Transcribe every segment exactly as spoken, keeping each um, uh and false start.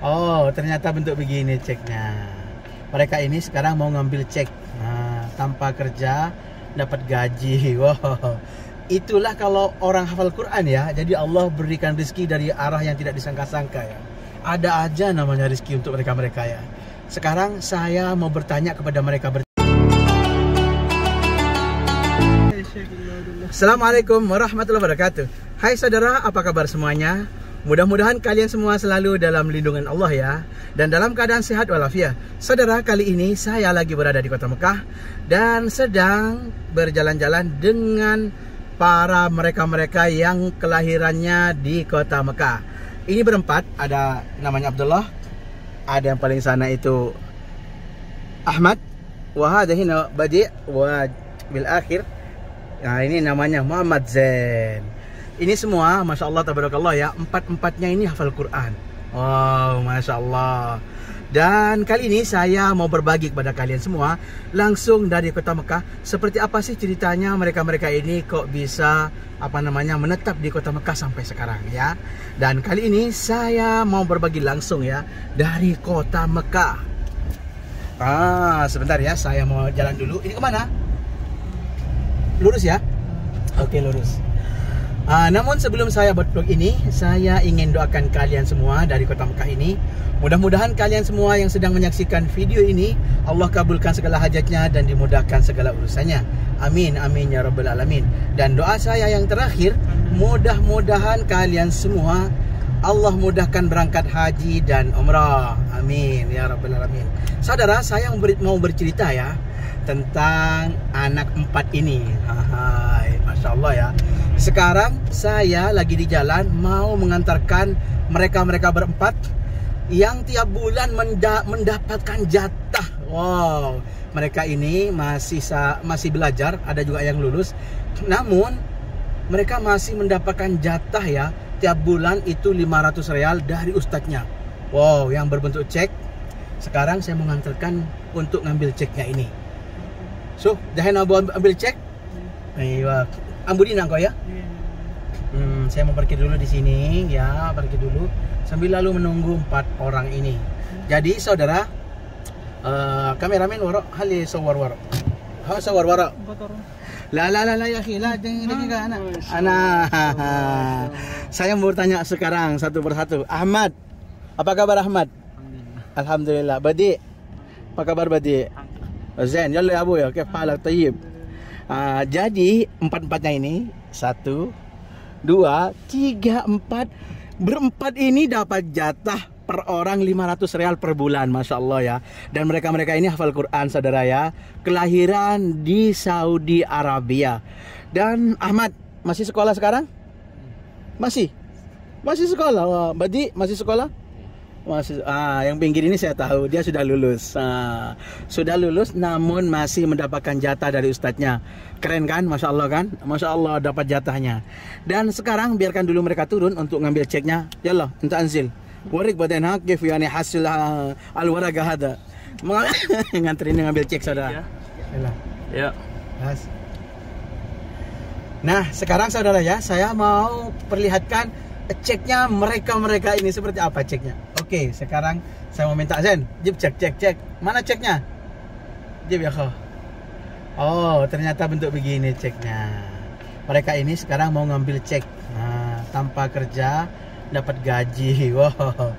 Oh, ternyata bentuk begini ceknya. Mereka ini sekarang mau ngambil cek. Nah, tanpa kerja dapat gaji. Wow. Itulah kalau orang hafal Quran ya. Jadi Allah berikan rezeki dari arah yang tidak disangka-sangka ya. Ada aja namanya rezeki untuk mereka-mereka ya. Sekarang saya mau bertanya kepada mereka. Assalamualaikum warahmatullahi wabarakatuh. Hai saudara, apa kabar semuanya? Mudah-mudahan kalian semua selalu dalam lindungan Allah ya, dan dalam keadaan sehat walafiat. Saudara, kali ini saya lagi berada di kota Mekah dan sedang berjalan-jalan dengan para mereka-mereka yang kelahirannya di kota Mekah. Ini berempat, ada namanya Abdullah, ada yang paling sana itu Ahmad, wahada hina Badi', wa bil akhir. Nah, ini namanya Muhammad Zain. Ini semua masya Allah tabarakallah ya, empat-empatnya ini hafal Quran. Wow, masya Allah. Dan kali ini saya mau berbagi kepada kalian semua langsung dari kota Mekah. Seperti apa sih ceritanya mereka-mereka ini kok bisa apa namanya menetap di kota Mekah sampai sekarang ya. Dan kali ini saya mau berbagi langsung ya dari kota Mekah. Ah, sebentar ya, saya mau jalan dulu. Ini kemana? Lurus ya? Oke, lurus. Uh, namun sebelum saya buat vlog ini, saya ingin doakan kalian semua dari kota Mekah ini. Mudah-mudahan kalian semua yang sedang menyaksikan video ini, Allah kabulkan segala hajatnya dan dimudahkan segala urusannya. Amin, amin ya rabbal alamin. Dan doa saya yang terakhir, mudah-mudahan kalian semua Allah mudahkan berangkat haji dan umrah. Amin ya rabbal alamin. Saudara, saya mau bercerita ya tentang anak empat ini. Hai, masya Allah ya. Sekarang saya lagi di jalan mau mengantarkan mereka-mereka berempat yang tiap bulan menda mendapatkan jatah. Wow, mereka ini masih masih belajar, ada juga yang lulus. Namun mereka masih mendapatkan jatah ya, tiap bulan itu lima ratus real dari ustadznya. Wow, yang berbentuk cek. Sekarang saya mengantarkan untuk ngambil ceknya ini. So, jahin abu ambil cek. Iya. Ambudin kok ya? Hmm, saya mau pergi dulu di sini ya, pergi dulu sambil lalu menunggu empat orang ini. Jadi saudara, uh, kameramen warok hali sawar warok, ha sawar warok. La la la la ya hilah jangan lagi kan anak. Anak. Saya mau bertanya sekarang satu persatu. Ahmad, apa kabar Ahmad? Alhamdulillah. Badi, apa kabar Badi? Zain, ya abu ya, kepala tayyib. Uh, jadi empat-empatnya ini satu, dua, tiga, empat, berempat ini dapat jatah per orang lima ratus real per bulan, masya Allah ya. Dan mereka-mereka ini hafal Quran saudara ya, kelahiran di Saudi Arabia. Dan Ahmad masih sekolah sekarang? Masih, masih sekolah. Badi masih sekolah? Masih. Ah, yang pinggir ini saya tahu dia sudah lulus, ah, sudah lulus namun masih mendapatkan jatah dari ustadznya. Keren kan, masya Allah kan, masya Allah dapat jatahnya. Dan sekarang biarkan dulu mereka turun untuk ngambil ceknya. Ya Allah, anta anzil warik badan hakif yani hasil alwaraga hada nganterin ngambil cek saudara. Ya. Nah sekarang saudara ya, saya mau perlihatkan ceknya mereka-mereka ini seperti apa ceknya. Oke, sekarang saya mau minta Zen, Jib cek cek cek. Mana ceknya? Jib ya kok. Oh, ternyata bentuk begini ceknya. Mereka ini sekarang mau ngambil cek. Nah, tanpa kerja dapat gaji. Wow.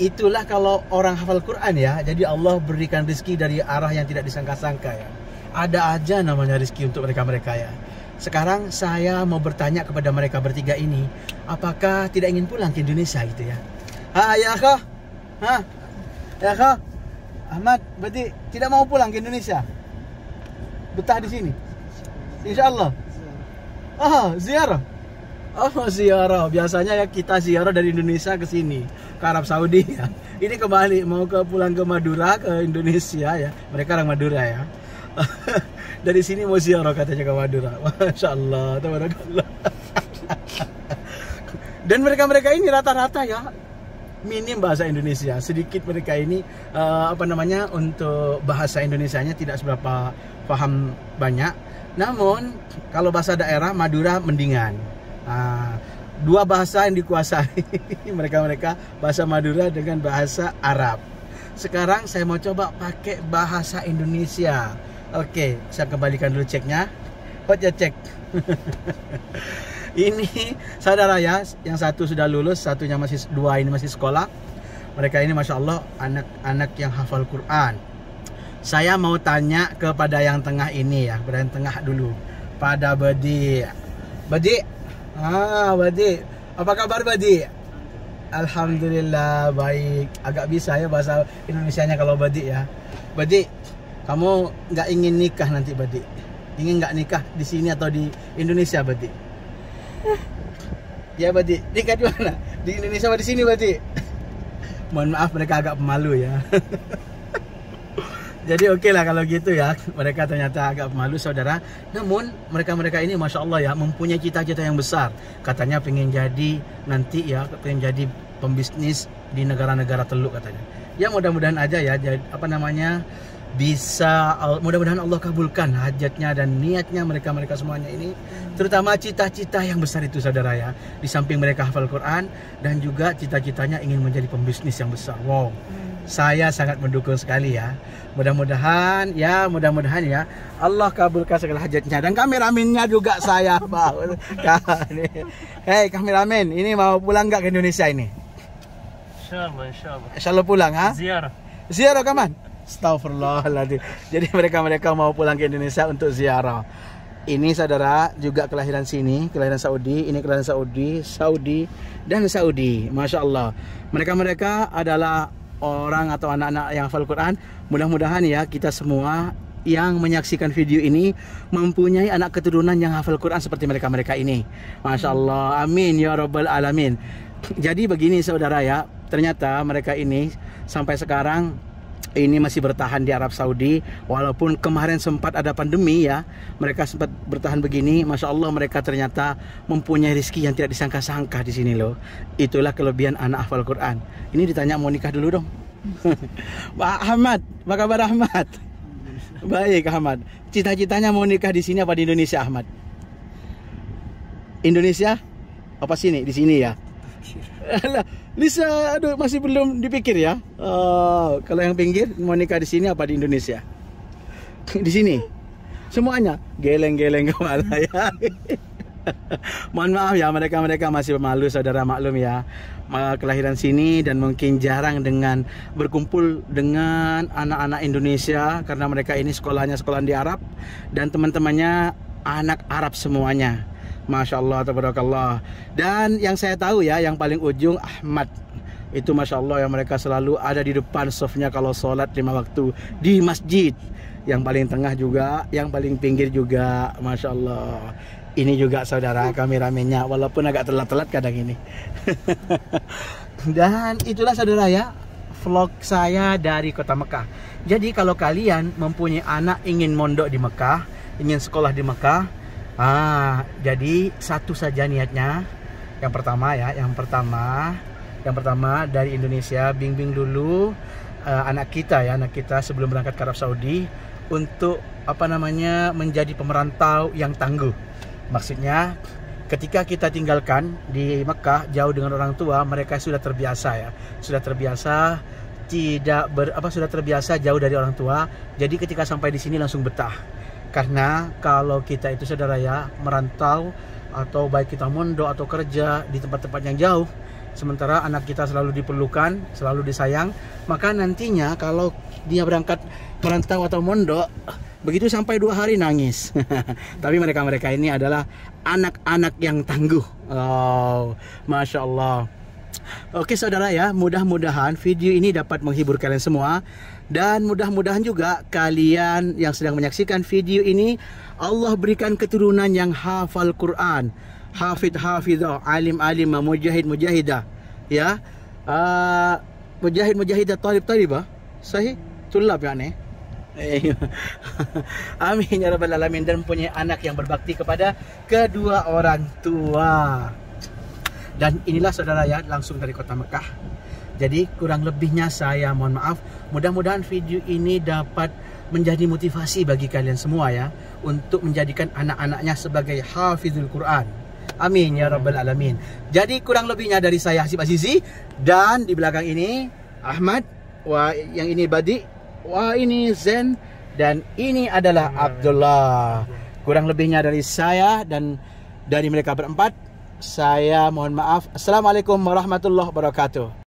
Itulah kalau orang hafal Quran ya. Jadi Allah berikan rezeki dari arah yang tidak disangka-sangka ya. Ada aja namanya rezeki untuk mereka-mereka ya. Sekarang saya mau bertanya kepada mereka bertiga ini, apakah tidak ingin pulang ke Indonesia gitu ya? Ah ya kah? Hah? Ya kah? Ahmad berarti tidak mau pulang ke Indonesia? Betah di sini? Insya Allah. Oh ziarah. Oh ziarah. Biasanya ya kita ziarah dari Indonesia ke sini, ke Arab Saudi ya. Ini kembali mau ke pulang ke Madura ke Indonesia ya. Mereka orang Madura ya. Dari sini mau ziarah katanya ke Madura. Masya Allah, tabarakallah. Dan mereka-mereka ini rata-rata ya minim bahasa Indonesia. Sedikit mereka ini uh, apa namanya untuk bahasa Indonesianya tidak seberapa paham banyak. Namun kalau bahasa daerah Madura mendingan. Uh, dua bahasa yang dikuasai mereka-mereka, bahasa Madura dengan bahasa Arab. Sekarang saya mau coba pakai bahasa Indonesia. Oke, saya kembalikan dulu ceknya. Buat ya cek. Ini saudara ya, yang satu sudah lulus, satunya masih, dua ini masih sekolah. Mereka ini Masya Allah anak-anak yang hafal Quran. Saya mau tanya kepada yang tengah ini ya, pada yang tengah dulu, pada Badi'. Badi', ah Badi', apa kabar Badi'? Alhamdulillah baik. Agak bisa ya bahasa Indonesianya kalau Badi' ya. Badi', kamu nggak ingin nikah nanti Badi'? Ingin nggak nikah di sini atau di Indonesia Badi'? Ya Badi', nikah di mana? Di Indonesia atau di sini Badi'? Mohon maaf mereka agak pemalu ya. Jadi oke okay lah kalau gitu ya, mereka ternyata agak malu saudara. Namun mereka-mereka ini Masya Allah ya, mempunyai cita-cita yang besar. Katanya pengen jadi nanti ya, pengen jadi pembisnis di negara-negara teluk katanya. Ya mudah-mudahan aja ya, jadi, apa namanya, bisa, mudah-mudahan Allah kabulkan hajatnya dan niatnya mereka-mereka semuanya ini. Terutama cita-cita yang besar itu saudara ya. Di samping mereka hafal Quran dan juga cita-citanya ingin menjadi pembisnis yang besar. Wow. Saya sangat mendukung sekali ya. Mudah-mudahan ya, mudah-mudahan ya Allah kabulkan segala hajatnya. Dan kameramennya juga saya bawa. Hei kameramen, ini mau pulang nggak ke Indonesia ini? Insyaallah, insyaallah. Insyaallah pulang ha? Ziarah. Ziarah kaman? Astagfirullahaladzim. Jadi mereka-mereka mau pulang ke Indonesia untuk ziarah. Ini saudara juga kelahiran sini, kelahiran Saudi, ini kelahiran Saudi, Saudi dan Saudi. Masya Allah. Mereka-mereka adalah orang atau anak-anak yang hafal Quran. Mudah-mudahan ya kita semua yang menyaksikan video ini mempunyai anak keturunan yang hafal Quran seperti mereka-mereka ini. Masya Allah, amin ya rabbal alamin. Jadi begini saudara ya, ternyata mereka ini sampai sekarang ini masih bertahan di Arab Saudi. Walaupun kemarin sempat ada pandemi ya, mereka sempat bertahan begini. Masya Allah mereka ternyata mempunyai rezeki yang tidak disangka-sangka di sini loh. Itulah kelebihan anak hafal Quran. Ini ditanya mau nikah dulu dong. Pak Ahmad, apa kabar Ahmad? Baik Ahmad. Cita-citanya mau nikah di sini apa di Indonesia Ahmad? Indonesia? Apa sini? Di sini ya? Lisa, aduh masih belum dipikir ya. Oh, kalau yang pinggir mau nikah di sini apa di Indonesia? Di sini, semuanya geleng-geleng kepala ya. Mohon maaf ya, mereka-mereka masih malu saudara, maklum ya. Kelahiran sini dan mungkin jarang dengan berkumpul dengan anak-anak Indonesia karena mereka ini sekolahnya sekolah di Arab dan teman-temannya anak Arab semuanya. Masya Allah, tabarakallah. Dan yang saya tahu ya, yang paling ujung Ahmad itu Masya Allah yang mereka selalu ada di depan sofnya kalau sholat lima waktu di masjid. Yang paling tengah juga, yang paling pinggir juga, Masya Allah. Ini juga saudara kameramennya, walaupun agak telat-telat kadang ini. Dan itulah saudara ya vlog saya dari kota Mekah. Jadi kalau kalian mempunyai anak ingin mondok di Mekah, ingin sekolah di Mekah, Ah, jadi satu saja niatnya. Yang pertama ya, yang pertama, yang pertama dari Indonesia bimbing dulu uh, anak kita ya, anak kita sebelum berangkat ke Arab Saudi untuk apa namanya menjadi pemerantau yang tangguh. Maksudnya ketika kita tinggalkan di Mekah jauh dengan orang tua, mereka sudah terbiasa ya, sudah terbiasa tidak ber, apa sudah terbiasa jauh dari orang tua. Jadi ketika sampai di sini langsung betah. Karena kalau kita itu saudara ya merantau atau baik kita mondok atau kerja di tempat-tempat yang jauh, sementara anak kita selalu diperlukan, selalu disayang, maka nantinya kalau dia berangkat merantau atau mondok, begitu sampai dua hari nangis. Tapi mereka-mereka ini adalah anak-anak yang tangguh. Oh, Masya Allah. Oke saudara ya, mudah-mudahan video ini dapat menghibur kalian semua. Dan mudah-mudahan juga kalian yang sedang menyaksikan video ini Allah berikan keturunan yang hafal Quran, hafid hafidah, alim alimah, mujahid mujahidah, ya, uh, mujahid mujahidah, talib talibah, sahih, tulab ya aneh. Amin ya rabbal alamin. Dan punya anak yang berbakti kepada kedua orang tua. Dan inilah saudara ya, langsung dari kota Mekah. Jadi kurang lebihnya saya mohon maaf. Mudah-mudahan video ini dapat menjadi motivasi bagi kalian semua ya, untuk menjadikan anak-anaknya sebagai hafizul Quran. Amin ya rabbal alamin. Jadi kurang lebihnya dari saya Hasib Azizi, dan di belakang ini Ahmad, wah yang ini Badi', wah ini Zain, dan ini adalah Abdullah. Kurang lebihnya dari saya dan dari mereka berempat. Saya mohon maaf. Assalamualaikum warahmatullahi wabarakatuh.